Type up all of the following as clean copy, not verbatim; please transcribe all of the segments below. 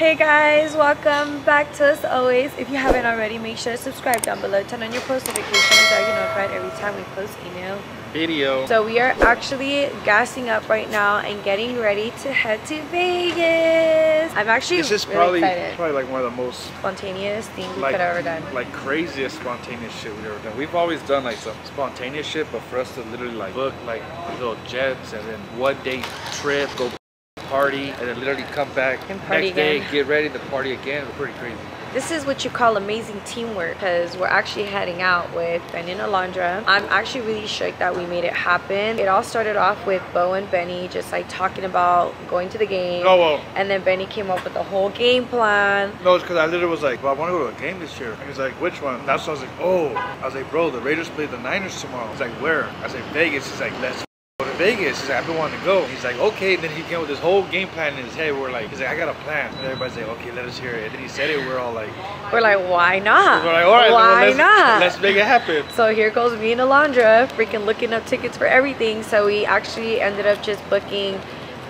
Hey guys, welcome back to Us Always. If you haven't already, make sure to subscribe down below, turn on your post notifications so you're notified every time we post a new video. So we are actually gassing up right now and getting ready to head to Vegas. I'm actually this is really probably like one of the most spontaneous things we could have ever done. Like craziest spontaneous shit we've ever done. We've always done like some spontaneous shit, but for us to literally like book like little jets and then 1 day trip, go party, and then literally come back and party next day, get ready to party again. It's pretty crazy. This is what you call amazing teamwork, because we're actually heading out with Benny and Alondra. I'm actually really shook that we made it happen. It all started off with Bo and Benny just like talking about going to the game. Oh, well. And then Benny came up with the whole game plan. No, it's because I literally was like, well, I want to go to a game this year. He was like, which one? That's when I was like, oh. I was like, bro, the Raiders play the Niners tomorrow. He's like, where? I was like, Vegas. He's like, let's Vegas. He's like, I've been wanting to go. He's like, okay. And then he came with this whole game plan in his head. We're like, he's like, I got a plan. And everybody's like, okay, let us hear it. And then he said it. We're all like, why not? We're like, all right, let's make it happen. So here goes me and Alondra freaking looking up tickets for everything. So we actually ended up just booking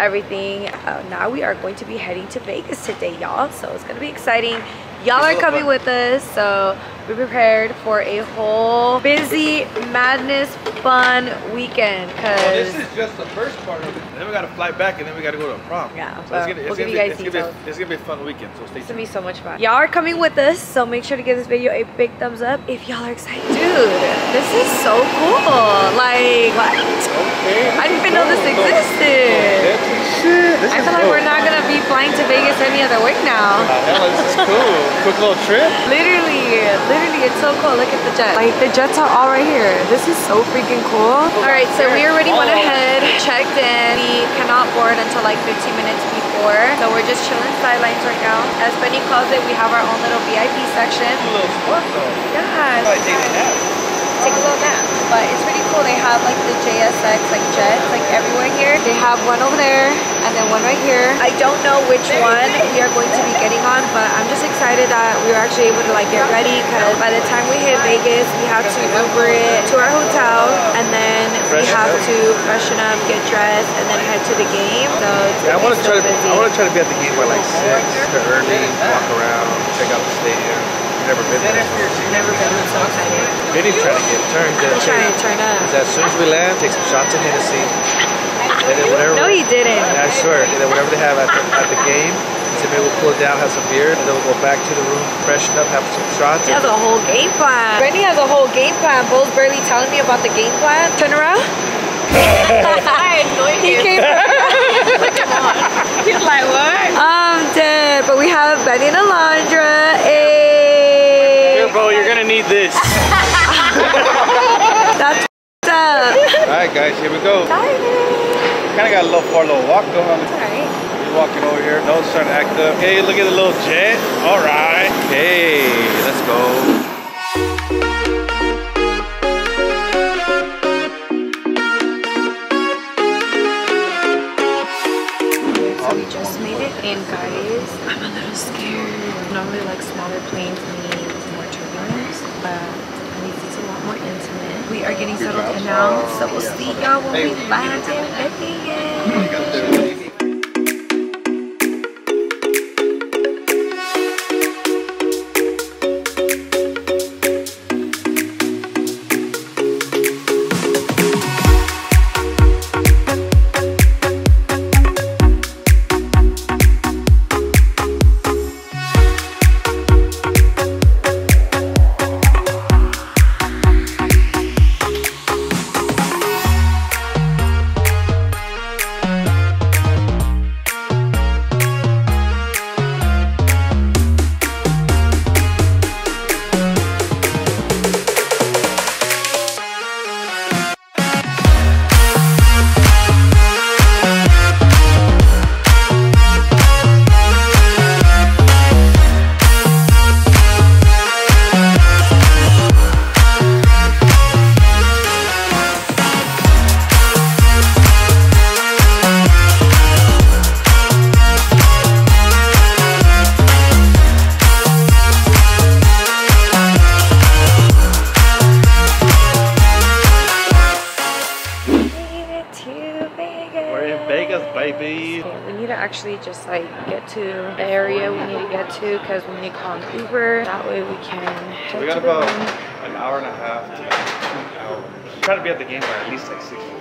everything. Now we are going to be heading to Vegas today, y'all. So it's gonna be exciting. Y'all are coming with us, so we prepared for a whole busy, madness, fun weekend. Cause this is just the first part of it. Then we gotta fly back, and then we gotta go to a prom. Yeah, so it's gonna be a fun weekend. So stay tuned. It's gonna be so much fun. Y'all are coming with us, so make sure to give this video a big thumbs up if y'all are excited. Dude, this is so cool. Like, what? Okay, I didn't even know this existed. Shit, I feel like we're not gonna be flying to Vegas any other way now. This is cool. Quick little trip. Literally, it's so cool. Look at the jet. Like, the jets are all right here. This is so freaking cool. All right, so we already went ahead, checked in. We cannot board until like 15 minutes before. So we're just chilling sidelines right now. As Benny calls it, we have our own little VIP section. It's a little spot though. Yeah. Take a little nap. But it's pretty cool. They have like the JSX like jets like everywhere here. They have one over there and then one right here. I don't know which one we are going to be getting on, but I'm just excited that we were actually able to like get ready, because by the time we hit Vegas, we have to Uber it to our hotel, and then we have to freshen up, get dressed, and then head to the game. So it's I want to try to be at the game by like 6 to early, walk around, check out the stadium. Never been there. Never been there. So excited. Vinny's trying to get turned. Trying to turn up. As soon as we land, take some shots in Hennessy. No, he didn't. I swear. And then whatever they have at the game, so maybe we'll cool it down, have some beer, and then we'll go back to the room, freshen up, have some shots. He has a whole game plan. Vinny has a whole game plan. Bo's barely telling me about the game plan. Turn around. I annoyed you. He came from He's like, what? I'm dead. But we have Benny and Alondra. Bro, you're gonna need this. That's up. Alright guys, here we go. Kinda got a little far, little walk though. Alright. We're walking over here. Nose starting to act up. Hey, look at the little jet. Alright. Hey, let's go. Getting settled in now, so we'll see y'all when we land in Vegas. just like get to the area we need to get to because we need to call an Uber. That way we can head so we got to about an hour and a half to like 2 hours. I'm trying to be at the game by at least like 6 minutes.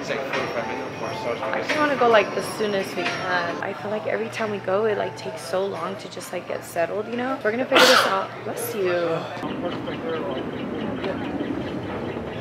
It's like 45 minutes before it starts. I just want to go like the soonest we can. I feel like every time we go, it like takes so long to just like get settled, you know? We're gonna figure this out. Bless you.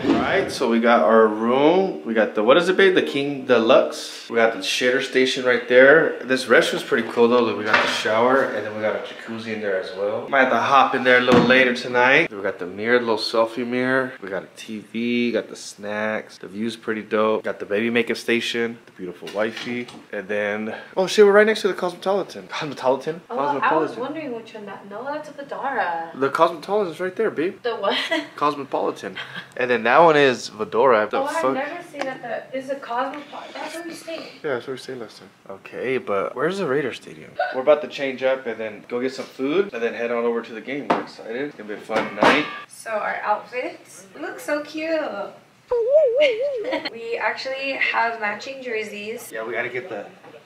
Alright, so we got our room. We got the, what is it, babe? The King Deluxe. We got the shitter station right there. This restroom's pretty cool though. Look, we got the shower and then we got a jacuzzi in there as well. Might have to hop in there a little later tonight. We got the mirror, little selfie mirror. We got a TV, got the snacks. The view's pretty dope. Got the baby makeup station, the beautiful wifey. And then, oh shit, we're right next to the Cosmopolitan. Cosmopolitan? Oh, Cosmopolitan. I was wondering which one that, no, that's a Vdara. The Cosmopolitan's right there, babe. The what? Cosmopolitan. And then that one is Vdara. Oh, I've never seen that. There's a Cosmopolitan. That's where we stayed. Yeah, that's where we stayed last time. Okay, but where's the Raiders stadium? We're about to change up and then go get some food and then head on over to the game. We're excited. It's gonna be a fun night. So our outfits look so cute. We actually have matching jerseys. Yeah, we gotta get the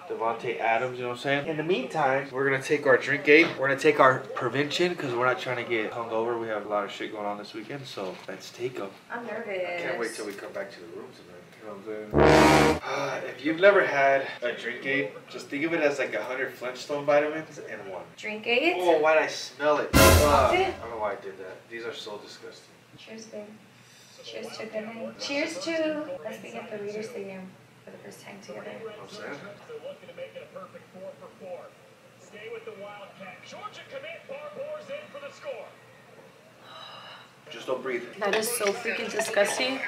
Davante Adams, you know what I'm saying? In the meantime, we're gonna take our drink aid. We're gonna take our prevention because we're not trying to get hungover. We have a lot of shit going on this weekend, so let's take them. I'm nervous. I can't wait till we come back to the room tonight. You know what I'm saying? If you've never had a drink aid, just think of it as like 100 Flintstone vitamins in one. Drink aid? Oh, why did I smell it? I don't know why I did that. These are so disgusting. Cheers, babe. Cheers to a good night. Cheers to us being at the Raiders Stadium for the first time together. Stay with the Wildcat. Georgia commit Barbour's in for the score. Just don't breathe. That is so freaking disgusting.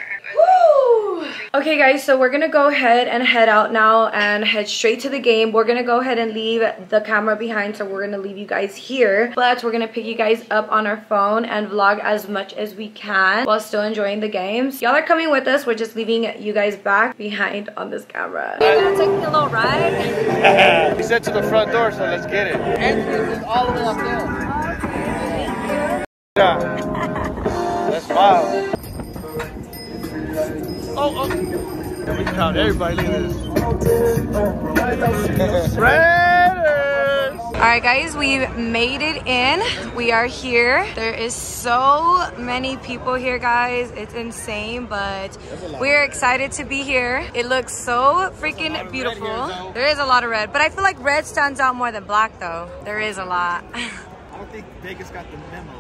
Woo! Okay guys, so we're gonna go ahead and head out now and head straight to the game. We're gonna go ahead and leave the camera behind, so we're gonna leave you guys here, but we're gonna pick you guys up on our phone and vlog as much as we can while still enjoying the games. Y'all are coming with us. We're just leaving you guys back behind on this camera. We're gonna take a little ride. We said to the front door, so let's get it. Entrance is all the way up there. That's wild. Oh, we can count everybody. Look at this. Raiders! Alright guys, we've made it in. We are here. There is so many people here, guys. It's insane, but we're excited to be here. It looks so freaking beautiful. Here, there is a lot of red, but I feel like red stands out more than black though. There is a lot. I don't think Vegas got the memo.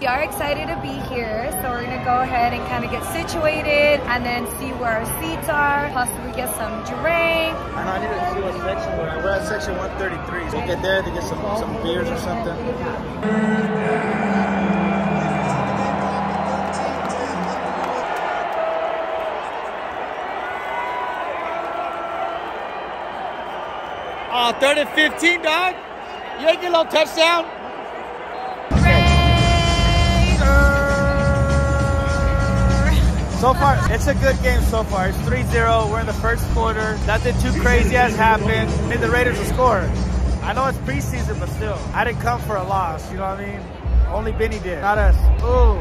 We are excited to be here, so we're gonna go ahead and kind of get situated and then see where our seats are, possibly get some drink. I know I need to see what section we're at. We're at section 133, so we'll get there to get some beers or something. Oh, 3rd and 15, dog. You ain't get no touchdown. So far, it's a good game so far. It's 3-0. We're in the first quarter. Nothing too crazy has happened. And the Raiders will score. I know it's preseason, but still. I didn't come for a loss, you know what I mean? Only Benny did, not us. Ooh.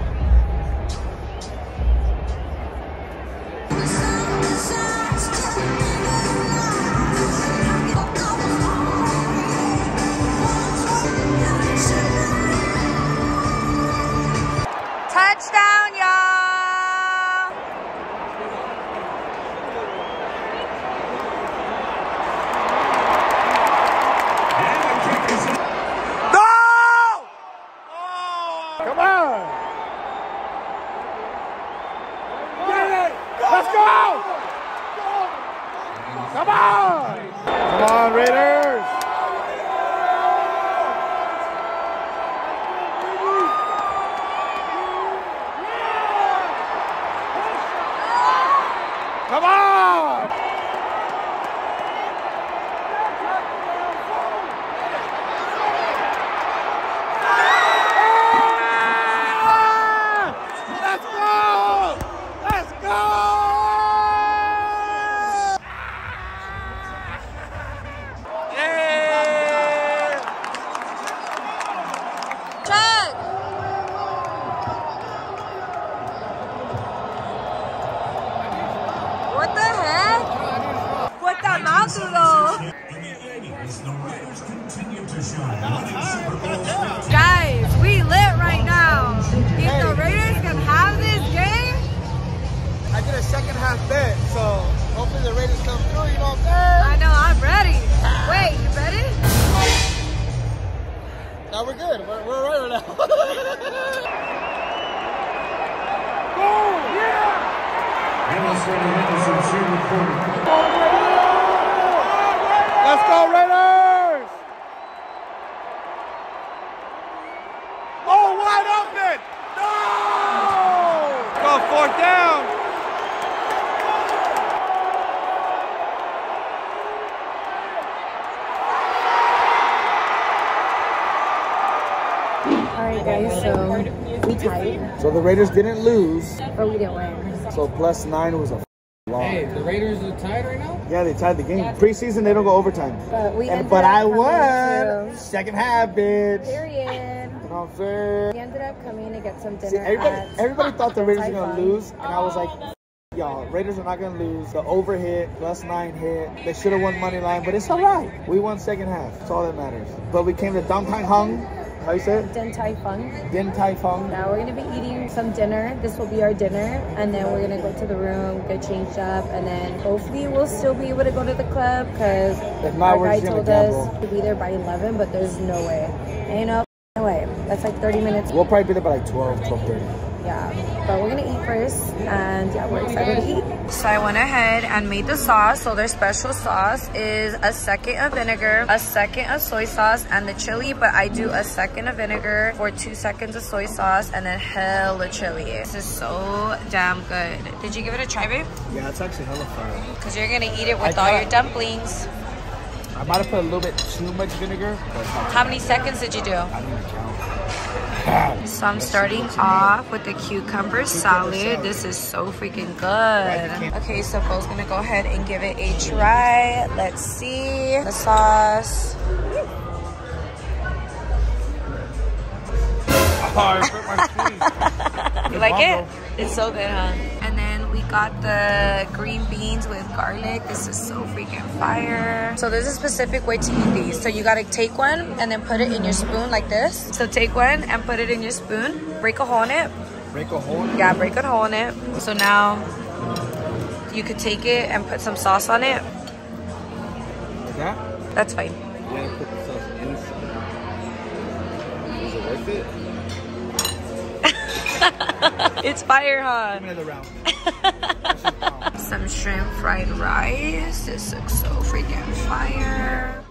Come on! Guys, we lit right now. If the Raiders can have this game, I did a second half bet, so hopefully the Raiders come through. You know what I'm saying? I know, I'm ready. Wait, you ready? Now we're good. We're right now. Oh yeah! And also the Raiders are 2-4. Let's go, Raiders! Oh, wide open! No! Go, fourth down! Alright guys, so we tied. So the Raiders didn't lose. But we didn't win. So plus 9 was a long. Hey, the Raiders are tied right now? Yeah, they tied the game. Preseason, they don't go overtime. But we but I won. Second half, bitch. Period. You know what I'm saying? We ended up coming to get some dinner. See, everybody thought the Raiders were going to lose, and I was like, y'all, Raiders are not going to lose. The over hit, plus 9 hit. They should have won money line, but it's all right. We won second half. That's all that matters. But we came to Davante Adams. How you say it? Din Tai Fung. Din Tai Fung. Now we're going to be eating some dinner. This will be our dinner. And then we're going to go to the room, get changed up. And then hopefully we'll still be able to go to the club. Because our guy told us to be there by 11, but there's no way. Ain't no way. That's like 30 minutes. We'll probably be there by like 12, 12:30. Yeah. But we're going to eat first. And yeah, we're excited to eat. So I went ahead and made the sauce. So their special sauce is a second of vinegar, a second of soy sauce, and the chili. But I do a second of vinegar for 2 seconds of soy sauce and then hella chili. This is so damn good. Did you give it a try, babe? Yeah, it's actually hella fire. Because you're going to eat it with all your dumplings. I might have put a little bit too much vinegar. How many seconds did you do? I didn't count. So I'm starting off with the cucumber salad. This is so freaking good. Okay, so Bo's gonna go ahead and give it a try. Let's see the sauce. Oh, I hurt my teeth. You like it? It's so good, huh? And then we got the green beans with garlic. This is so freaking fire. So there's a specific way to eat these. So you gotta take one and then put it in your spoon like this. So take one and put it in your spoon. Break a hole in it. Break a hole in it? Yeah, break a hole in it. So now you could take it and put some sauce on it. Like that? That's fine. You gotta put the sauce inside. Is it worth it? It's fire, huh? Give me another round. Some shrimp fried rice. This looks so freaking fire.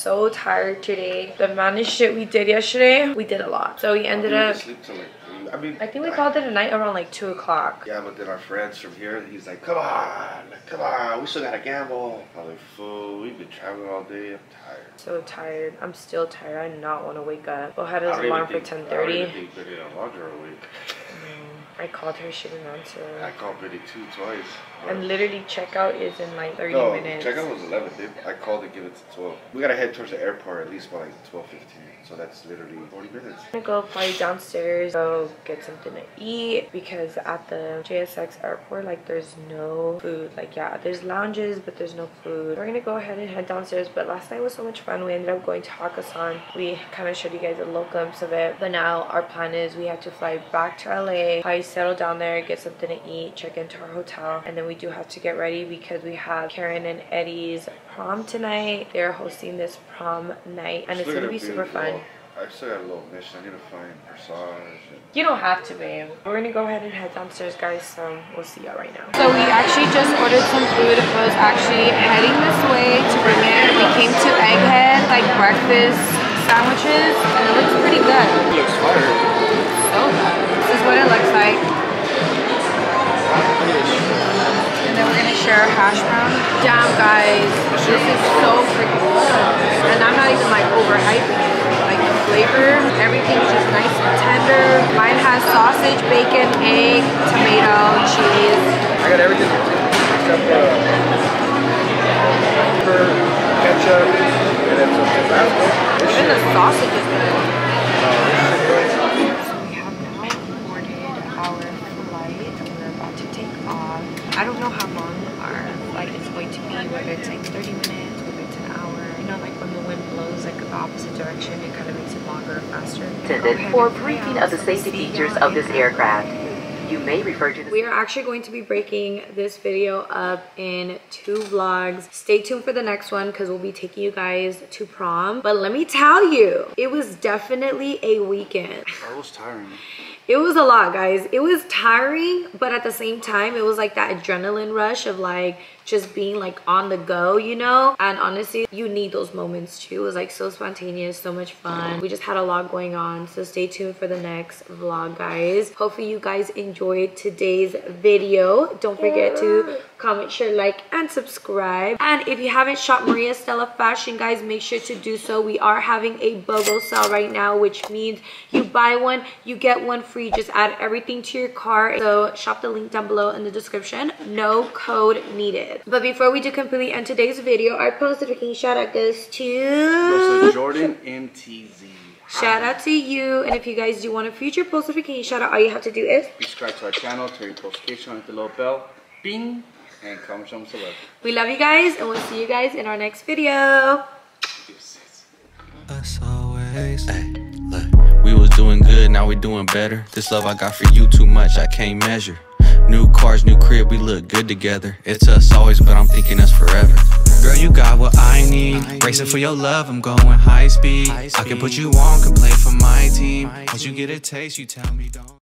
So tired today. The amount of shit we did yesterday, we did a lot. So we ended up I think we called it a night around like 2 o'clock. Yeah, but then our friends from here, he's like, come on, we still gotta gamble. I'm like, fool, we've been traveling all day. I'm tired. So tired. I'm still tired. I not want to wake up. We'll have his alarm for 10:30. I called her, she didn't answer. I called Brittany twice. And literally checkout is in like 30 minutes. Checkout was 11, dude. I called to give it to 12. We gotta head towards the airport at least by like 12:15. So that's literally 40 minutes. I'm gonna go probably downstairs, go get something to eat. Because at the JSX airport, like there's no food. Like yeah, there's lounges, but there's no food. We're gonna go ahead and head downstairs. But last night was so much fun. We ended up going to Hakkasan. We kind of showed you guys a little glimpse of it. But now our plan is we have to fly back to LA, probably settle down there, get something to eat, check into our hotel, and then we do have to get ready because we have Karen and Eddie's prom tonight. They're hosting this prom night, and it's gonna be super fun. I still got a little mission. I need to find massage. You don't have to, babe. We're gonna go ahead and head downstairs, guys, so we'll see y'all right now. So we actually just ordered some food. I was actually heading this way to bring it. We came to Egghead, like breakfast sandwiches, and it looks pretty good. It looks fire. So good. This is what it looks like. And then we're gonna share a hash brown. Damn, guys, this is so freaking good. And I'm not even like overhyping. Flavor. Everything's just nice and tender. Mine has sausage, bacon, egg, tomato, cheese. I got everything except pepper, ketchup, and then some Tabasco. Even the sausage is good. So we have now boarded our flight. We're about to take off. I don't know how long our flight is going to be, whether it's like 30 minutes, whether it's an hour. You know, like when the wind blows like the opposite direction, it kind of makes it longer and faster. For briefing of the safety features of this aircraft. You may refer to this. We are actually going to be breaking this video up in 2 vlogs. Stay tuned for the next one because we'll be taking you guys to prom. But let me tell you, it was definitely a weekend. I was tiring. It was a lot, guys. It was tiring, but at the same time, it was like that adrenaline rush of like just being like on the go, you know? And honestly, you need those moments too. It was like so spontaneous, so much fun. We just had a lot going on. So stay tuned for the next vlog, guys. Hopefully you guys enjoyed today's video. Don't forget to comment, share, like, and subscribe. And if you haven't shot Maria Stella Fashion, guys, make sure to do so. We are having a BOGO sale right now, which means you buy one, you get one free. Just add everything to your cart. So shop the link down below in the description. No code needed. But before we do completely end today's video, our post notification shout out goes to Jordan MTZ. Shout out to you, and if you guys do want a future post notification shout out, all you have to do is subscribe to our channel, turn your notification on, hit the little bell, bing, and comment some celebrity. We love you guys, and we'll see you guys in our next video. Us always. Hey, look, we was doing good, now we doing better. This love I got for you too much, I can't measure. New cars, new crib, we look good together. It's us always, but I'm thinking us forever. Girl, you got what I need. Racing for your love, I'm going high speed. I can put you on, can play for my team. Once you get a taste, you tell me don't.